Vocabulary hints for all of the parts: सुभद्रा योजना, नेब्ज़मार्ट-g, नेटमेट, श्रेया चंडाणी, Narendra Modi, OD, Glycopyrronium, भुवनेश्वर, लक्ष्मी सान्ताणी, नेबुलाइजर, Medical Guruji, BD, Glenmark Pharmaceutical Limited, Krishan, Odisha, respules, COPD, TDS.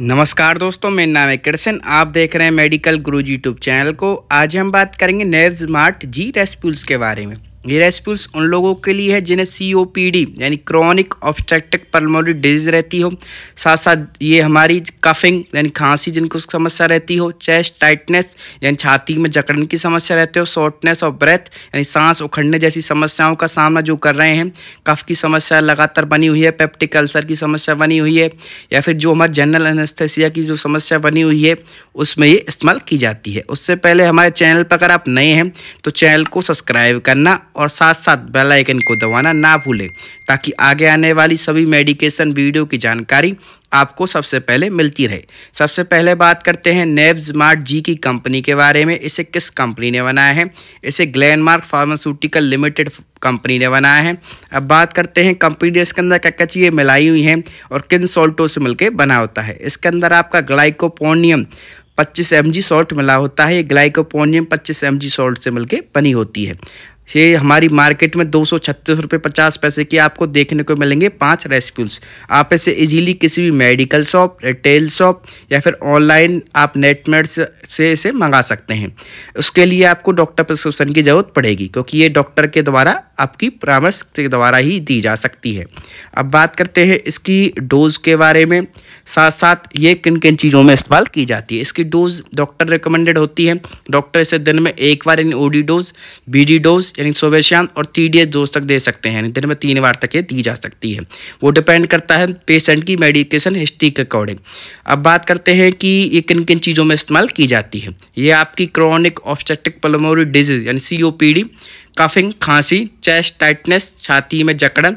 नमस्कार दोस्तों, मेरा नाम है कृष्ण। आप देख रहे हैं मेडिकल गुरुजी यूट्यूब चैनल को। आज हम बात करेंगे नेब्ज़मार्ट-g रेस्प्यूल्स के बारे में। ये रेस्प्यूल्स उन लोगों के लिए है जिन्हें COPD यानी क्रॉनिक ऑब्स्ट्रक्टिव पल्मोनरी डिजीज रहती हो, साथ साथ ये हमारी कफिंग यानी खांसी जिनको समस्या रहती हो, चेस्ट टाइटनेस यानी छाती में जकड़न की समस्या रहती हो, शॉर्टनेस ऑफ ब्रेथ यानी सांस उखड़ने जैसी समस्याओं का सामना जो कर रहे हैं, कफ की समस्या लगातार बनी हुई है, पेप्टिक अल्सर की समस्या बनी हुई है, या फिर जो हमारे जनरल एनेस्थेसिया की जो समस्या बनी हुई है उसमें ये इस्तेमाल की जाती है। उससे पहले हमारे चैनल पर अगर आप नए हैं तो चैनल को सब्सक्राइब करना और साथ साथ बेल आइकन को दबाना ना भूलें, ताकि आगे आने वाली सभी मेडिकेशन वीडियो की जानकारी आपको सबसे पहले मिलती रहे। सबसे पहले बात करते हैं नेब्ज़मार्ट-g की कंपनी के बारे में। इसे किस कंपनी ने बनाया है? इसे ग्लेनमार्क फार्मास्यूटिकल लिमिटेड कंपनी ने बनाया है। अब बात करते हैं कंपनी ने इसके अंदर क्या क्या चीज़ें मिलाई हुई हैं और किन सॉल्टों से मिलकर बना होता है। इसके अंदर आपका ग्लाइकोपोनियम 25 mg सॉल्ट मिला होता है। ये ग्लाइकोपोनियम 25 mg सॉल्ट से मिलकर बनी होती है। ये हमारी मार्केट में 236 रुपये 50 पैसे की आपको देखने को मिलेंगे 5 रेस्प्यूल्स। आप इसे इजीली किसी भी मेडिकल शॉप, रिटेल शॉप या फिर ऑनलाइन आप नेटमेट से इसे मंगा सकते हैं। उसके लिए आपको डॉक्टर प्रिस्क्रिप्शन की ज़रूरत पड़ेगी, क्योंकि ये डॉक्टर के द्वारा आपकी परामर्श के द्वारा ही दी जा सकती है। अब बात करते हैं इसकी डोज़ के बारे में, साथ साथ ये किन किन चीज़ों में इस्तेमाल की जाती है। इसकी डोज़ डॉक्टर रिकमेंडेड होती है। डॉक्टर इसे दिन में 1 बार यानी OD डोज, BD डोज यानी सुबह शाम, और TDS डोज तक दे सकते हैं, यानी दिन में 3 बार तक ये दी जा सकती है। वो डिपेंड करता है पेशेंट की मेडिकेशन हिस्ट्री के अकॉर्डिंग। अब बात करते हैं कि ये किन किन चीज़ों में इस्तेमाल की जाती है। ये आपकी क्रॉनिक ऑब्स्ट्रक्टिव पल्मोनरी डिजीज यानी COPD, कफिंग, खांसी, चेस्ट टाइटनेस, छाती में जकड़न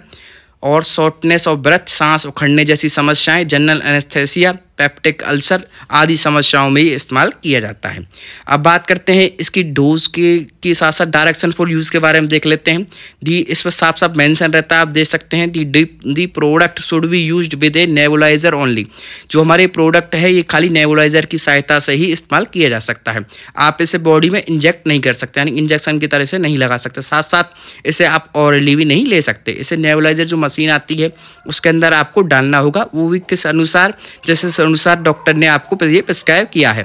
और शॉर्टनेस ऑफ ब्रेथ, सांस उखड़ने जैसी समस्याएं, जनरल एनेस्थेसिया, पेप्टिक अल्सर आदि समस्याओं में ये इस्तेमाल किया जाता है। अब बात करते हैं इसकी डोज के साथ साथ डायरेक्शन फॉर यूज़ के बारे में देख लेते हैं। दी इस पर साफ साफ मेंशन रहता है, आप देख सकते हैं। The product should be used with a नेबुलाइजर only. जो हमारे प्रोडक्ट है ये खाली नेबुलाइजर की सहायता से ही इस्तेमाल किया जा सकता है। आप इसे बॉडी में इंजेक्ट नहीं कर सकते, यानी इंजेक्शन की तरह से नहीं लगा सकते। साथ साथ इसे आप ऑरली भी नहीं ले सकते। इसे नेबुलाइजर जो मशीन आती है उसके अंदर आपको डालना होगा, वो भी किस अनुसार, जैसे अनुसार डॉक्टर ने आपको ये प्रिस्क्राइब किया है।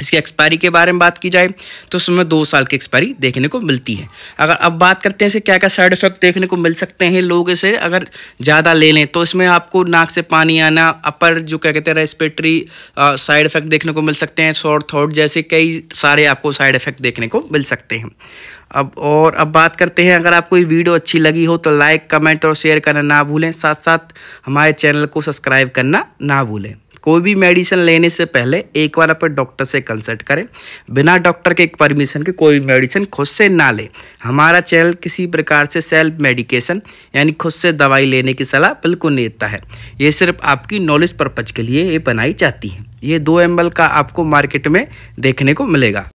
इसकी एक्सपायरी के बारे में बात की जाए तो उसमें 2 साल की एक्सपायरी देखने को मिलती है। अगर अब बात करते हैं इसे क्या क्या साइड इफेक्ट देखने को मिल सकते हैं। लोग इसे अगर ज़्यादा ले लें तो इसमें आपको नाक से पानी आना, अपर जो क्या कहते हैं रेस्पिरेटरी साइड इफेक्ट देखने को मिल सकते हैं, शॉर्ट थ्रोट जैसे कई सारे आपको साइड इफेक्ट देखने को मिल सकते हैं। अब बात करते हैं, अगर आपको ये वीडियो अच्छी लगी हो तो लाइक, कमेंट और शेयर करना ना भूलें। साथ साथ हमारे चैनल को सब्सक्राइब करना ना भूलें। कोई भी मेडिसिन लेने से पहले 1 बार अपने डॉक्टर से कंसल्ट करें। बिना डॉक्टर के परमिशन के कोई भी मेडिसिन खुद से ना लें। हमारा चैनल किसी प्रकार से सेल्फ मेडिकेशन यानी खुद से दवाई लेने की सलाह बिल्कुल नहीं देता है। ये सिर्फ आपकी नॉलेज पर्पज के लिए ये बनाई जाती है। ये 2 ml का आपको मार्केट में देखने को मिलेगा।